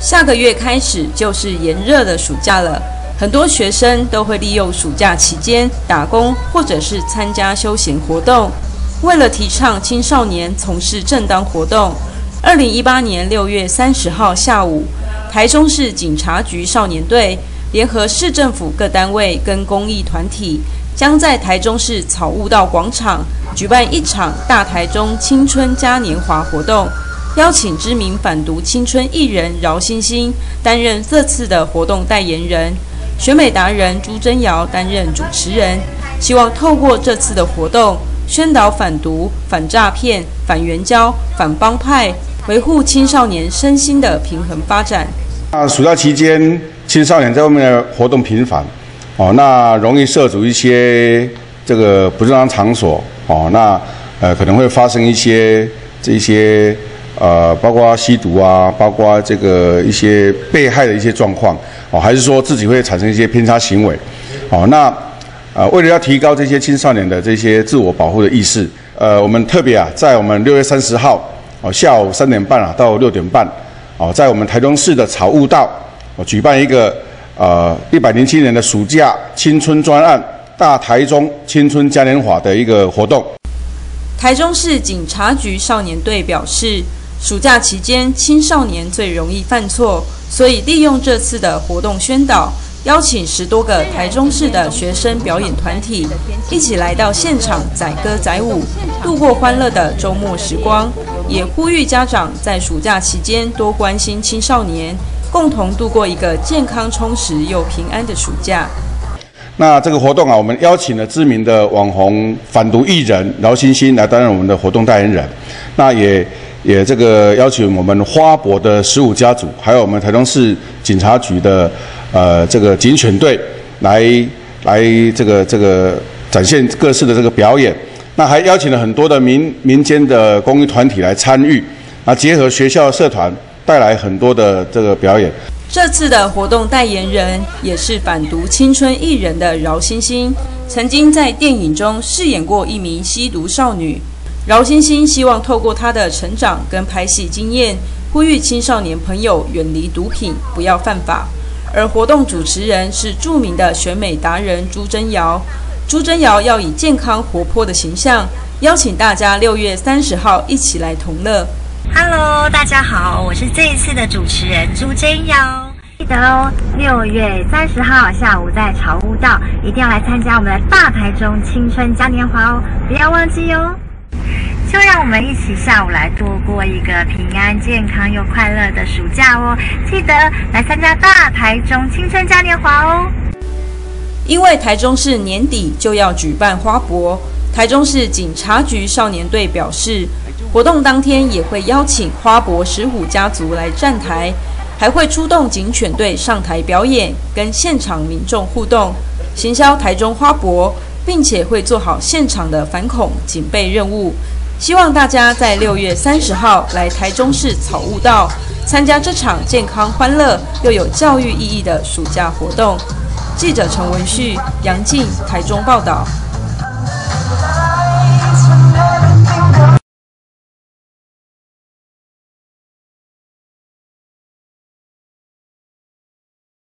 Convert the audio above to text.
下个月开始就是炎热的暑假了，很多学生都会利用暑假期间打工或者是参加休闲活动。为了提倡青少年从事正当活动，2018年6月30号下午，台中市警察局少年队联合市政府各单位跟公益团体，将在台中市草悟道广场举办一场大台中青春嘉年华活动，邀请知名反毒青春艺人饶星星担任这次的活动代言人，选美达人朱珍瑶担任主持人，希望透过这次的活动宣导反毒、反诈骗、反援交、反帮派，维护青少年身心的平衡发展。暑假期间，青少年在外面的活动频繁，那容易涉足一些这个不正当场所，那可能会发生一些包括吸毒啊，包括这个一些被害的一些状况，还是说自己会产生一些偏差行为，那为了要提高这些青少年的这些自我保护的意识，我们特别在我们6月30号下午3点半到6点半，在我们台中市的草悟道。我举办一个107年的暑假青春专案大台中青春嘉年华的一个活动。台中市警察局少年队表示，暑假期间青少年最容易犯错，所以利用这次的活动宣导，邀请10多个台中市的学生表演团体一起来到现场载歌载舞，度过欢乐的周末时光。也呼吁家长在暑假期间多关心青少年，共同度过一个健康、充实又平安的暑假。那这个活动我们邀请了知名的网红反毒艺人饶星星来担任我们的活动代言人。那也这个邀请我们花博的15家族，还有我们台中市警察局的这个警犬队来这个展现各式的这个表演。那还邀请了很多的民间的公益团体来参与，啊，结合学校社团，带来很多的这个表演。这次的活动代言人也是反毒青春艺人的饶星星，曾经在电影中饰演过一名吸毒少女。饶星星希望透过她的成长跟拍戏经验，呼吁青少年朋友远离毒品，不要犯法。而活动主持人是著名的选美达人朱珍瑶。朱珍瑶要以健康活泼的形象，邀请大家6月30号一起来同乐。Hello， 大家好，我是这一次的主持人朱珍瑶。记得哦，6月30号下午在草悟道，一定要来参加我们的大台中青春嘉年华哦，不要忘记哦。就让我们一起下午来度过一个平安、健康又快乐的暑假哦！记得来参加大台中青春嘉年华哦。因为台中市年底就要举办花博，台中市警察局少年队表示，活动当天也会邀请花博15家族来站台，还会出动警犬队上台表演，跟现场民众互动，行销台中花博，并且会做好现场的反恐警备任务。希望大家在6月30号来台中市草悟道参加这场健康、欢乐又有教育意义的暑假活动。记者陈文旭、杨静，台中报道。